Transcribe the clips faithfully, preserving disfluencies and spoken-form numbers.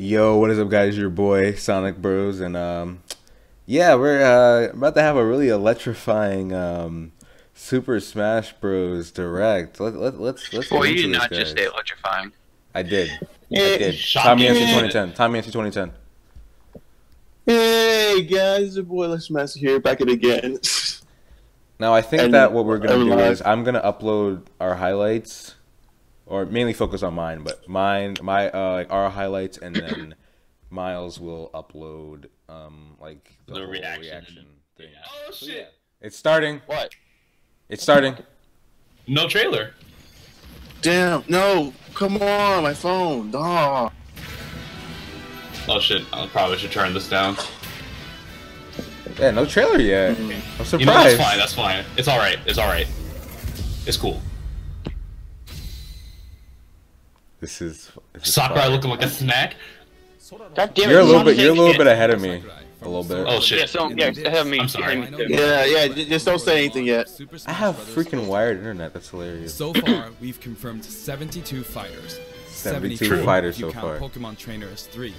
Yo, what is up guys, your boy Sonic Bros. And um yeah, we're uh, about to have a really electrifying um Super Smash Bros. Direct. Let, let, let's let's Well, you did not guys. Just say electrifying. I did. I did. Tommy Answer twenty ten. Tommy Answer twenty ten. Hey guys, your boy Let's Master here, back at it again. Now I think and that what we're gonna do live. is I'm gonna upload our highlights, or mainly focus on mine, but mine, my uh, like our highlights, and then Miles will upload um like the, the reaction. reaction thing. Oh shit! So, yeah. It's starting. What? It's starting. No trailer. Damn! No! Come on, my phone. Oh. Oh shit! I probably should turn this down. Yeah, no trailer yet. Mm-hmm. I'm surprised. You know, that's fine. That's fine. It's all right. It's all right. It's cool. This is, this is Sakurai fun. Looking like a snack. God damn it, you're a little bit, you're a little bit ahead of me, a little bit. Oh shit! Yeah, so, yeah, ahead of me. I'm sorry. Yeah, yeah, just don't say anything yet. I have freaking wired internet. That's hilarious. So far, we've confirmed seventy-two fighters. seventy-two, seventy-two fighters so far. If you count Pokemon Trainer as three.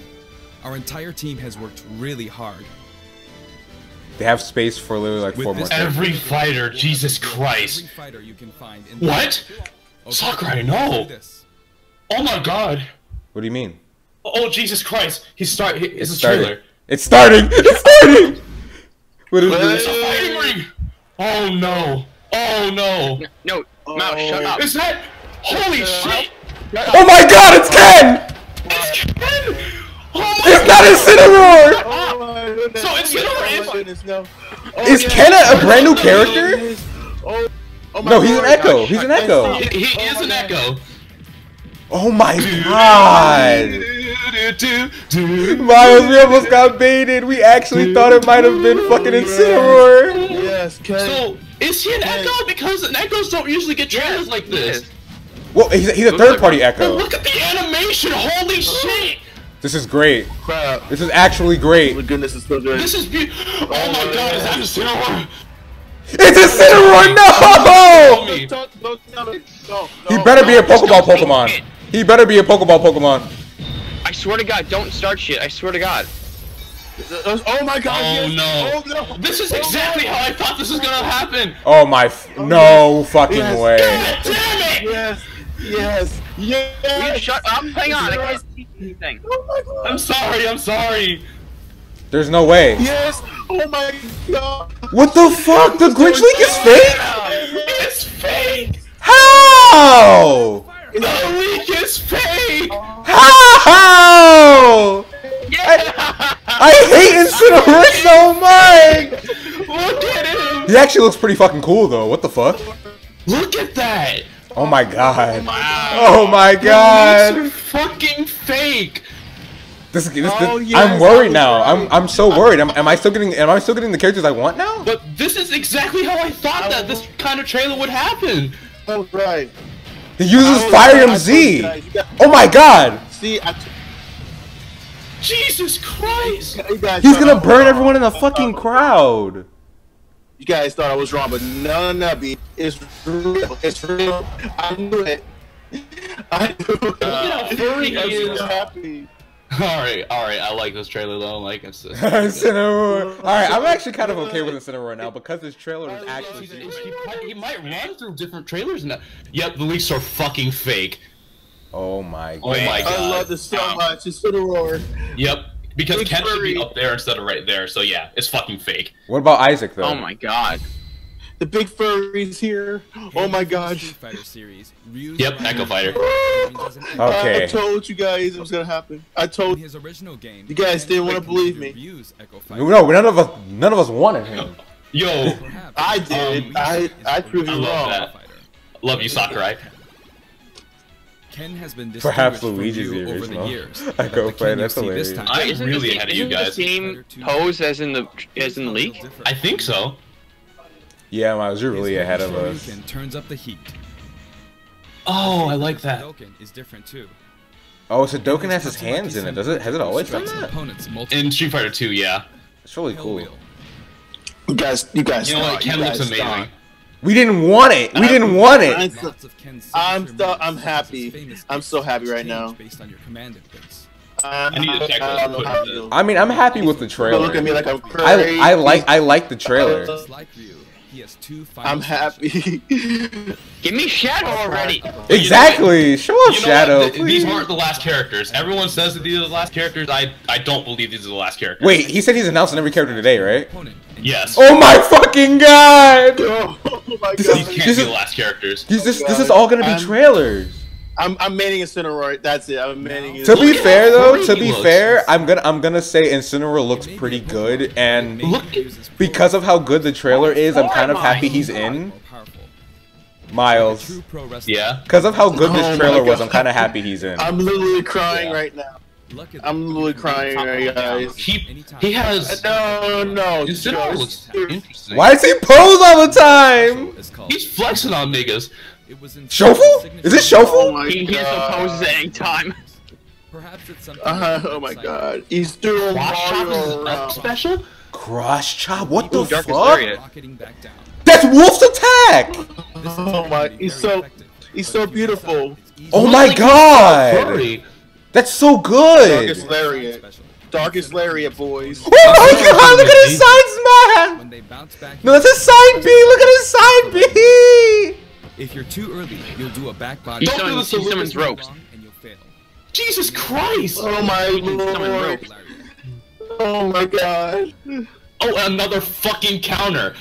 Our entire team has worked really hard. They have space for literally like four more. Every fighter, Jesus Christ! Every fighter you can find in what? Sakurai, no! Oh my god! What do you mean? Oh Jesus Christ! He's start. He, it's, it's a starting. trailer. It's starting. It's starting. What is this? It's a fighting ring. Oh no! Oh no! No! no. Oh. Mouse, shut up! Is that? Holy uh, shit! Oh my god! It's Ken! It's Ken! Oh my it's god. not Incineroar! Oh my goodness. So Incineroar oh is. No. Oh, is yeah. Ken a, a brand new character? Oh, oh my no, he's an echo. He's an echo. He, he oh is an god. echo. Oh my god! Miles, we almost got baited! We actually thought it might have been fucking Incineroar! Yes, Ken. So, is he an Ken. echo? Because echoes don't usually get trailers like this! Well, he's a, he's a third party echo! But look at the animation! Holy shit! This is great! Crap. This is actually great! Oh my goodness, it's so good! This is be- Oh my god, is that Incineroar? It's Incineroar! No! He better be a Pokeball Pokemon! He better be a Pokeball Pokemon. I swear to God, don't start shit. I swear to God. Oh my God. Oh, yes. no. oh no. This is exactly oh, how I thought this was going to happen. Oh my. F oh, no fucking yes. way. God damn it. Yes. Yes. Yes. Will you shut up? Hang on. I can't see anything. Oh my God. I'm sorry. I'm sorry. There's no way. Yes. Oh my God. What the fuck? The Grinch leak is fake? It's fake. How? The leak is fake! How? Yeah. I, I hate Incineroar so much! Look at him! He actually looks pretty fucking cool though, what the fuck? Look at that! Oh my god. Wow. Oh my god! These are fucking fake! This, this, this, oh, yes, I'm worried now. Right. I'm I'm so worried. Am, am I still getting am I still getting the characters I want now? But this is exactly how I thought that this kind of trailer would happen. Oh right. He uses Fire M Z! Oh my god! See, I Jesus Christ! He's gonna burn everyone in the fucking crowd! You guys thought I was wrong, but no, no, B. It's real. It's real. I knew it. I knew it. Look at how furry he is. Alright, alright, I like this trailer though. I don't like Incineroar. Alright, I'm actually kind of okay with Incineroar now because this trailer is actually. He might run through different trailers now. Yep, the leaks are fucking fake. Oh my god. Oh my god. I love this so um, much. Incineroar. Yep, because it's Ken should be up there instead of right there, so yeah, it's fucking fake. What about Isaac though? Oh my god. The big furries here. Oh my god. Street Fighter series. Yep, Echo Fighter. Okay. I told you guys it was gonna happen. I told his original game. You guys didn't want to believe me. No, none of us, none of us wanted him. Yo, I did. Um, I, I proved you wrong. Love you, Sakurai. Ken has been Perhaps Luigi's the over the years. Echo Fighter. That's hilarious. I'm really ahead of you guys. Same pose as in the as in the league. I think so. Yeah, Miles, you're really ahead of us. Turns up the heat. Oh, I like that. Dokken is different too. Oh, so Dokken has his hands in it. Does it? Has it always been that? In Street Fighter two, yeah. It's really cool. You guys, you guys. You know what? Ken looks amazing. We didn't want it. We didn't want it. I'm, I'm happy. I'm so happy right now. I need to check what you put in. I mean, I'm happy with the trailer. Look at me like I'm crazy. I, I like I like the trailer. I'm happy. Give me Shadow already. Exactly. Show off Shadow. Th these aren't the last characters. Everyone says that these are the last characters. I I don't believe these are the last characters. Wait, he said he's announcing every character today, right? Yes. Oh my fucking god! Oh my god. This, these can't this be is, the last characters. This, this, this is all gonna be I'm, trailers. I'm I'm manning Incineroar. That's it. I'm manning Incineroar. To be fair though, to be fair, I'm gonna I'm gonna say Incineroar looks pretty good, and look, because of how good the trailer is, I'm kind of happy he's in. Miles. Yeah. Because of how good this trailer was, I'm kind of happy he's in. I'm literally crying yeah. right now. I'm literally crying right now, guys. He, he has... No, no. Incineroar looks interesting. Why does he pose all the time? He's flexing on niggas. Shofu? Is this Shofu? Oh my he god. He's at any time. Perhaps it's something uh, oh my god. He's doing Cross Chop is up special? Cross Chop? What Ooh, the fuck? That's Wolf's attack! Oh my, he's so, he's so beautiful. Oh my god! That's so good! Darkest Lariat. Darkest Lariat, boys. Oh my god, look at his side smash! No, that's his side B! Look at his side B! If you're too early, you'll do a back body. Don't do this to someone's ropes. And you'll fail. Jesus Christ! Oh my lord! Oh my god! Oh, another fucking counter.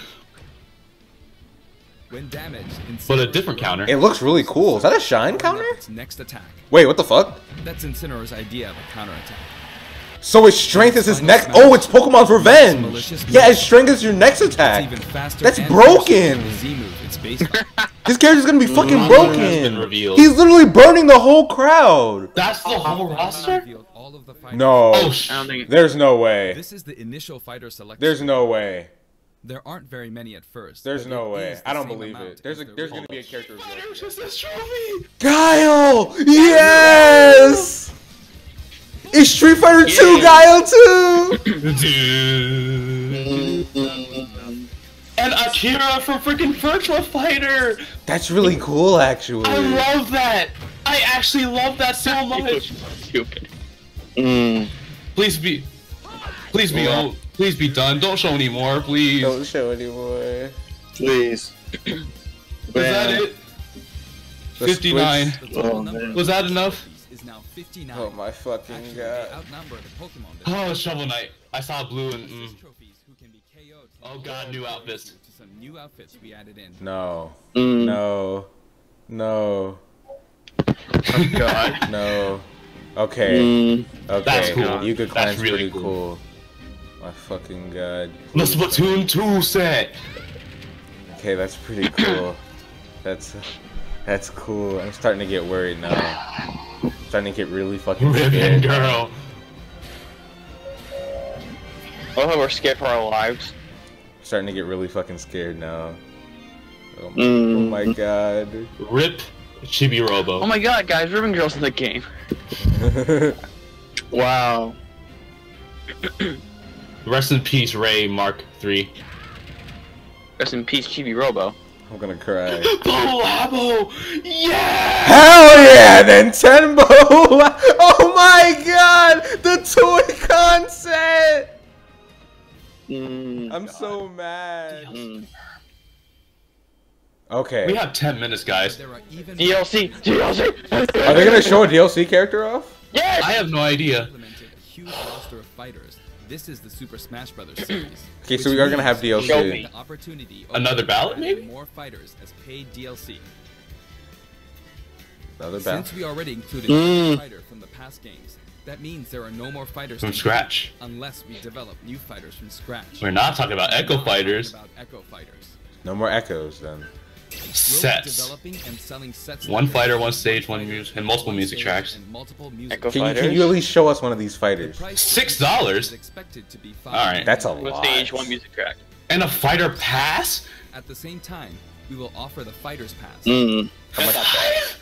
When damaged, but a different counter. It looks really cool. Is that a shine counter? Next attack. Wait, what the fuck? That's Incineroar's idea of a counter attack. So its strength is his next. Oh, it's Pokemon's Revenge. Yeah, its strength is your next attack. That's broken. This character's gonna be fucking broken. He's literally burning the whole crowd. That's the whole roster. No, there's no way. This is the initial fighter selection. There's no way. There aren't very many at first. There's no way. I don't believe it. There's a there's gonna be a character. Guile. Yes. It's Street Fighter yeah. two, Guile two! And Akira from freaking Virtual Fighter! That's really cool, actually. I love that! I actually love that so much! Stupid. Mm. Please be... Please be yeah. old. Please be done. Don't show anymore, please. Don't show anymore. Please. Was that it? The fifty-nine. Oh, was that enough? Is now fifty-nine. Oh my fucking Actually, god. The oh, Shovel Knight. I saw blue and mm. Oh god, new outfits. Some new outfits we added in. No. Mm. No. No. Oh god. No. Okay. Mm. Okay. That's cool. You could climb really pretty cool. cool. My fucking god. The Splatoon two set. Okay, that's pretty cool. That's that's cool. I'm starting to get worried now. I'm starting to get really fucking scared. Girl. I love how we're scared for our lives. I'm starting to get really fucking scared now. Oh my, mm. oh my god. Rip Chibi Robo. Oh my god, guys, Ribbon Girl's in the game. Wow. Rest in peace, Ray Mark three. Rest in peace, Chibi Robo. I'm gonna cry. Bolabo! Yeah! Hell yeah, Nintendo! Oh my god! The toy concept! Mm, I'm god. so mad. Mm. Okay. We have ten minutes, guys. D L C! D L C! Are they gonna show a D L C character off? Yes! I have no idea. A huge roster of fighters. This is the Super Smash Bros. series. Okay, so we are gonna have D L C. Another ballot, maybe? More fighters as paid D L C. Another ballot. Since we already included mm. a fighter from the past games, that means there are no more fighters from scratch. Unless we develop new fighters from scratch. We're not talking about Echo fighters. About Echo fighters. No more Echoes then. Sets. And sets one fighter, one stage, one music, and multiple music tracks. Echo can, you, can you at least show us one of these fighters? Six dollars. All right, that's a lot. One stage, one music track, and a fighter pass. At the same time, we will offer the fighters pass. Mm. How much?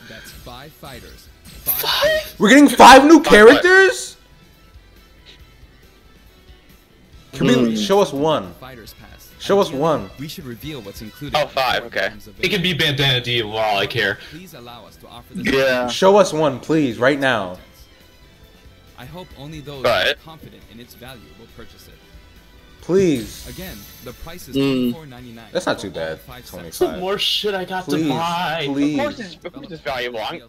That's five fighters. Five. Five? We're getting five new characters. Can mm. we show us one? Fighters pass. Show us one. We should reveal what's included. Oh, five. Okay. It can be Bandana-Dee. Well, all I care. Please allow us to offer this. Yeah. Show us one, please, right now. I hope only those right. who are confident in its value will purchase it. Please. Again, the price is mm. twenty-four ninety-nine. That's not too bad. twenty-five. More shit I got please, to buy. Please. Of course it's, of course it's valuable. I'm,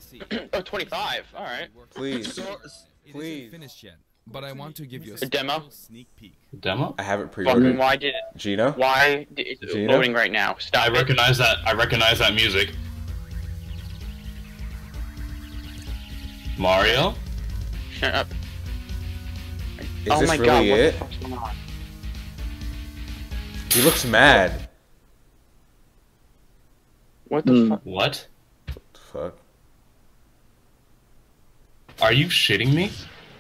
oh, twenty-five. All right. Please. So, please. It isn't finished yet, but I want to give you a, a demo. Sneak peek. A demo? I haven't pre-ordered. Why did it? Geno? Why did it, it's Geno? Loading right now? Stop. I recognize that. I recognize that music. Mario? Shut up. Is oh this my really god, it? What the fuck's going on? He looks mad. What the mm. fuck? What? What the fuck? Are you shitting me?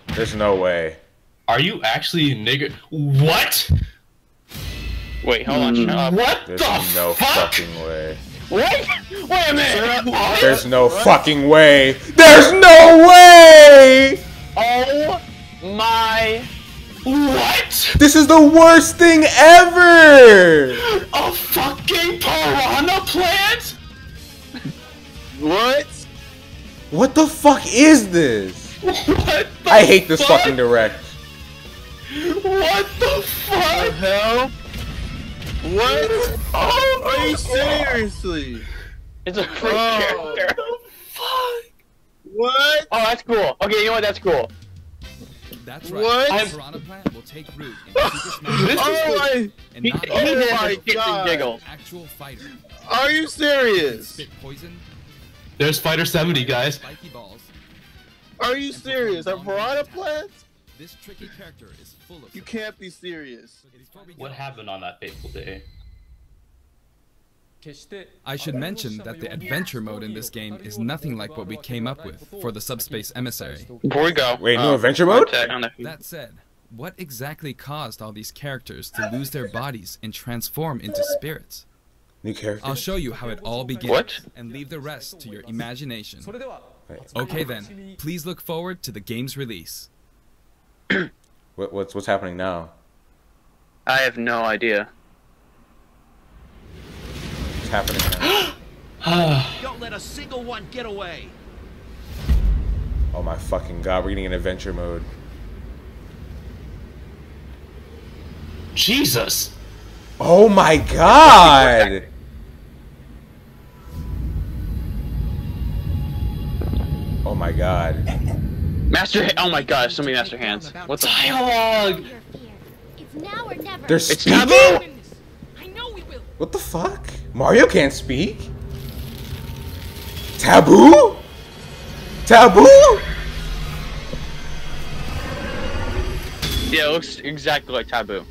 There's no way. Are you actually nigger? What? Wait, hold on, shut up. What There's the no fuck? fucking way. What? Wait a minute! What? There's no what? fucking way! There's no way! Oh my... What? This is the worst thing ever! A fucking piranha plant?! What? What the fuck is this? What the I hate this fuck? fucking direct. What the fuck? The hell? What? Oh, are you seriously? It's a free oh, character. What the fuck? What? Oh, that's cool. Okay, you know what? That's cool. That's right. What? The piranha plant will take root in Super Smash Bros. Oh my! And he, he oh my god! Actual fighter. Are you serious? Spit poison. There's Fighter seventy, guys. Spiky balls. Are you serious? A piranha plant? This tricky character is full of. You can't be serious. What happened on that fateful day? I should mention that the adventure mode in this game is nothing like what we came up with for the Subspace Emissary. Before we go, wait, no uh, adventure mode? That said, what exactly caused all these characters to lose their bodies and transform into spirits? New characters? I'll show you how it all begins what? and leave the rest to your imagination. Okay then, please look forward to the game's release. what, what's what's happening now? I have no idea. What's happening now? Don't let a single one get away. Oh my fucking god, we're getting an adventure mode. Jesus! Oh my god! Oh my god. Master, oh my gosh, so many master hands. What's dialogue? It's now or never. They're speaking? I know we will. What the fuck? Mario can't speak? Taboo? Taboo? Yeah, it looks exactly like Taboo.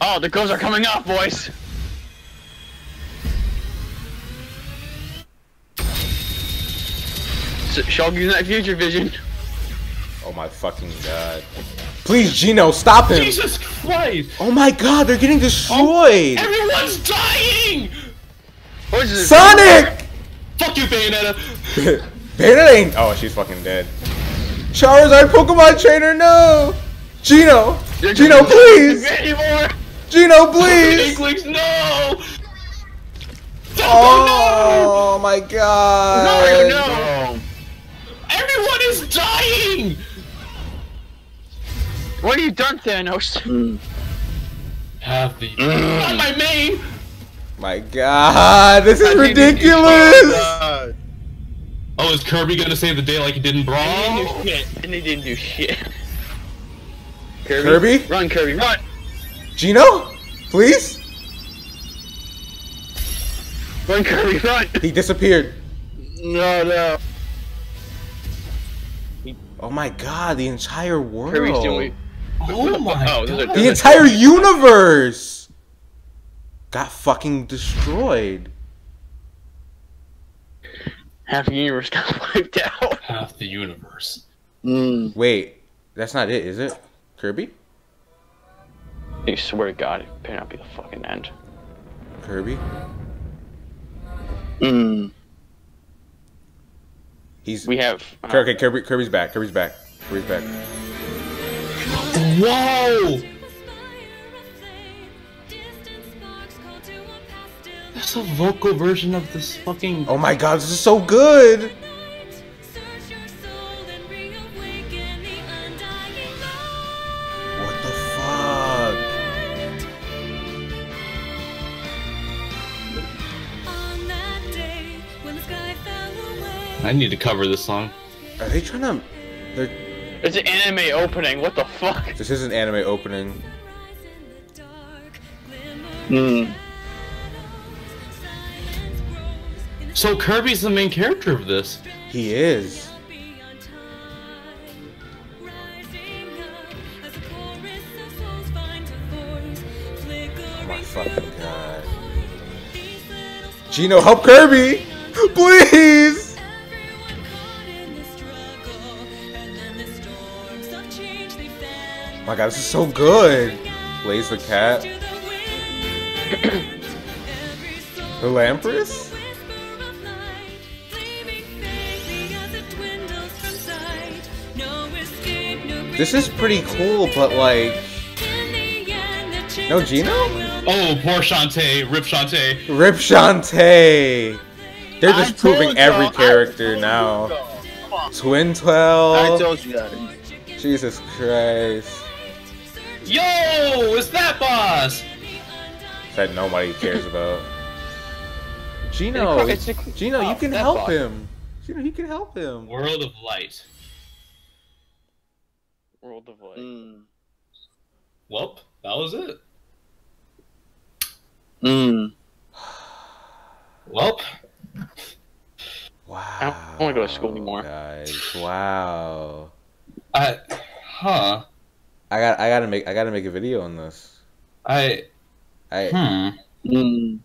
Oh, the gloves are coming off, boys. Shogun's that future vision. Oh my fucking god. Please, Geno, stop him! Jesus Christ! Oh my god, they're getting destroyed! Oh, everyone's dying! What is this? Sonic! Fuck you, Bayonetta! Bayonetta ain't- Oh, she's fucking dead. Charizard Pokemon Trainer, no! Geno! Geno, please! Geno, please! Inklings, no! Oh, oh no! my god! Mario, no! Everyone is dying! What have you done, Thanos? Mm. Have the mm. on my main. My God, this is I ridiculous! Uh, oh, is Kirby gonna save the day like he did in Brawl? And he didn't do shit. And he didn't do shit. Kirby? Kirby? Run, Kirby, run! Geno, please. Run, Kirby, run! He disappeared. No, no. Oh my god, the entire world. Kirby's doing... Oh my oh, god. The entire universe got fucking destroyed. Half the universe got wiped out. Half the universe. Mm. Wait, that's not it, is it? Kirby? I swear to god, it better not be the fucking end. Kirby? Mmm. He's we have uh, okay. Kirby, Kirby's back. Kirby's back. Kirby's back. Whoa! That's a vocal version of this fucking. Oh my god, this is so good. I need to cover this song. Are they trying to... They're... It's an anime opening, what the fuck? This is an anime opening. Hmm. So Kirby's the main character of this. He is. Oh my fucking god. Geno, help Kirby! Please! Oh my god, this is so good. Lays the cat. The Lampress? This is pretty cool, but like... No Geno? Oh, poor Shantae. Rip Shantae. Rip Shantae! They're just proving every character now. Twin twelve. I told you that. Jesus Christ. Yo! Is that boss? That nobody cares about. Geno! Geno, you can help him! Geno, you can help him! World of Light. World of Light. Mm. Welp, that was it. Mm. Welp. Wow. I don't want to go to school anymore. Guys, wow. I, huh? I got. I gotta make. I gotta make a video on this. I. I. Hmm. Mm.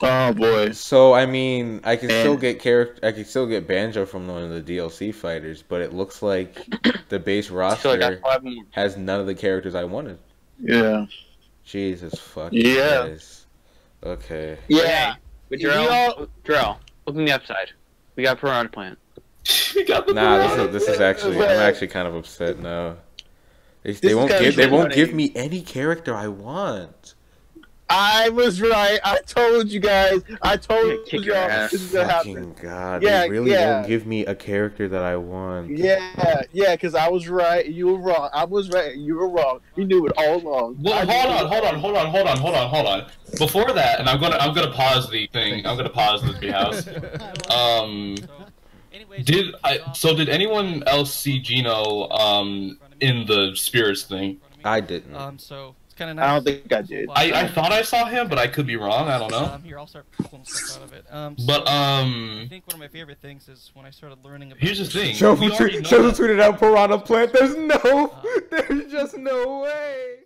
Oh boy. So I mean, I can still get character. I can still get Banjo from one of the D L C fighters, but it looks like the base roster has none of the characters I wanted. Yeah. Jesus fucking. Yeah. Guys. Okay. Yeah. Drill. Drill. Look on the upside. We got Piranha Plant. We got the nah, this is this is actually. I'm actually kind of upset now. They, they won't give. They won't give me any character I want. I was right. I told you guys. I told you guys this is gonna happen. God, yeah, they really yeah. won't give me a character that I want. Yeah, yeah, because I was right. You were wrong. I was right. You were wrong. You knew it all along. Well, hold on, hold on, hold on, hold on, hold on, hold on. Before that, and I'm gonna, I'm gonna pause the thing. I'm gonna pause the treehouse. Um, did I? So did anyone else see Geno um in the spirits thing? I didn't. Um, so. Nice. I don't think I did. I, I thought I saw him, but I could be wrong. I don't know. Um, here, I'll start pulling stuff out of it. Um, so but, um... I think one of my favorite things is when I started learning about... Here's the thing. Shofu tweeted out Piranha Plant. There's no... Uh, there's just no way.